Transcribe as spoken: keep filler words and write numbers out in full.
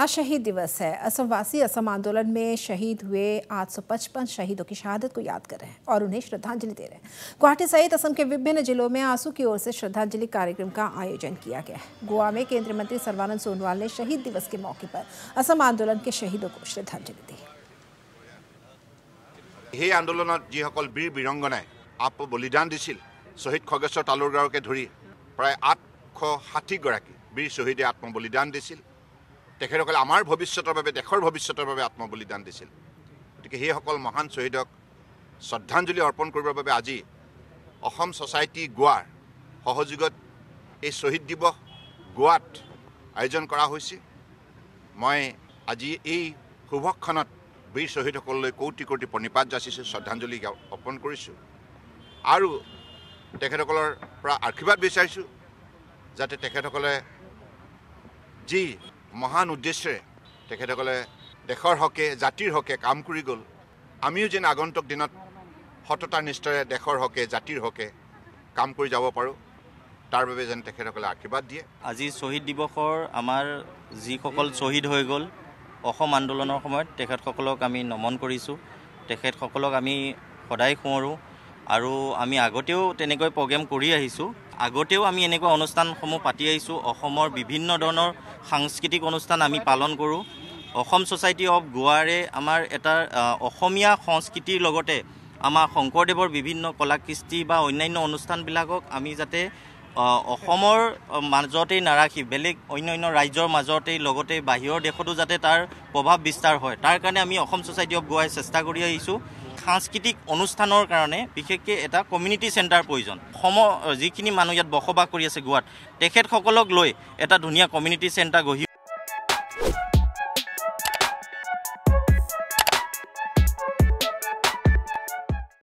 आज शहीद दिवस है। असमवासी असम आंदोलन में शहीद हुए आठ सौ पचपन शहीदों की शहादत को याद कर रहे हैं और उन्हें श्रद्धांजलि दे रहे हैं। गुवाहाटी सहित असम के विभिन्न जिलों में आंसू की ओर से श्रद्धांजलि कार्यक्रम का आयोजन किया गया है। गोवा में केंद्रीय मंत्री सर्वानंद सोनोवाल ने शहीद दिवस के मौके पर असम आंदोलन के शहीदों को श्रद्धांजलि दी। आंदोलन जिसको वीर वीरंगनाए आप बलिदान दिल शहीद खगेश्वर तालुकदारके धरी प्राय आठश षाठी गराकी वीर शहीदे आत्म बलिदान दिल तेखरकले आमार भविष्यतर भावे देशर भविष्यतर भावे आत्म बलिदान दिल गतिके महान शहीदक श्रद्धांजलि अर्पण करिबर भावे आज असम सोसाइटी गोवार सहयोगत यह शहीद दिवस गोवात आयोजन करा होइछि। मैं आज यह शुभक्षणत वीर शहीदकलले कोटि कोटि प्रणिपात जाचिछु, श्रद्धांजलि अर्पण करिछु आरु तेखरकलर पुरा आशीर्वाद बिचारिछु जाते तेखरकले जी महान उद्देश्य देशर हके जातिर हके काम करी गल आमियो जेन आगंतुक दिनत सततार निष्ठारे देशर हके जातिर हके काम करी जाब पारो तार बारे जेन तेखेरकले आशीर्वाद दिए। आजि शहीद दिवसर आमार जिसकल शहीद हो गल असम आंदोलनर समयत तेखेतसलक आमि नमन करिछु। तेखेतसलक आमि सदाय सोंरू आरु आमि आगतेओ तेनेকৈ प्रग्राम करि आहिछु। आगतेओ आमि एनेকুৱা अनुष्ठानসমূह पाति आहिछु। অসমৰ বিভিন্ন ধৰণৰ সাংস্কৃতিক অনুষ্ঠান আমি পালন কৰোঁ। অসম ছ'চাইটি অফ গোৱাৰে আমাৰ এটা অসমীয়া সংস্কৃতিৰ লগতে আমাৰ শংকৰদেৱৰ বিভিন্ন কলাকৃষ্টি বা অন্যান্য অনুষ্ঠানবিলাকক আমি যাতে অসমৰ মাজতেই নাৰাখি বেলেগ অন্যান্য ৰাজ্যৰ মাজতেই লগতে বাহিৰৰ দেশতো যাতে তাৰ প্ৰভাৱ বিস্তাৰ হয় তাৰ কাৰণে আমি অসম ছ'চাইটি অফ গোৱাই চেষ্টা কৰি আহিছোঁ। सांस्कृतिक अनुष्ठानर कारण विशेषके एटा कम्युनिटी सेंटर प्रयोजन जिखिनि मानुह इयात बसबास गोवात तेखेतसलक लई एटा धुनिया कम्युनिटी सेंटर गढ़ी